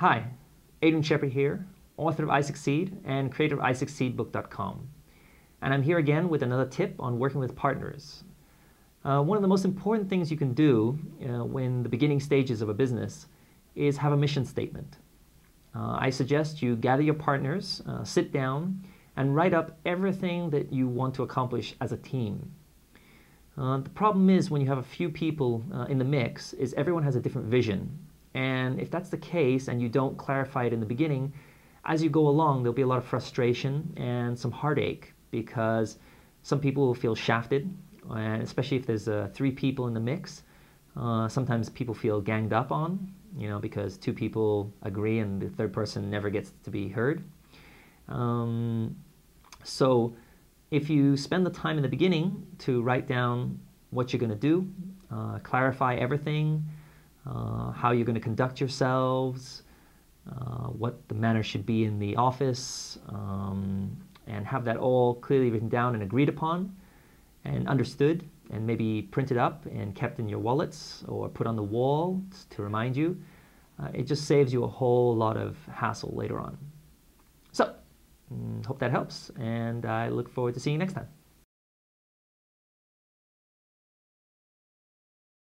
Hi, Adrian Shepherd here, author of I Succeed and creator of iSucceedbook.com. And I'm here again with another tip on working with partners. One of the most important things you can do when the beginning stages of a business is have a mission statement. I suggest you gather your partners, sit down, and write up everything that you want to accomplish as a team. The problem is when you have a few people in the mix is everyone has a different vision. And if that's the case and you don't clarify it in the beginning, as you go along there'll be a lot of frustration and some heartache because some people will feel shafted, and especially if there's three people in the mix. Sometimes people feel ganged up on, because two people agree and the third person never gets to be heard. So if you spend the time in the beginning to write down what you're going to do, clarify everything, how you're going to conduct yourselves, what the manner should be in the office, and have that all clearly written down and agreed upon and understood, and maybe printed up and kept in your wallets or put on the wall to remind you. It just saves you a whole lot of hassle later on. So, hope that helps, and I look forward to seeing you next time.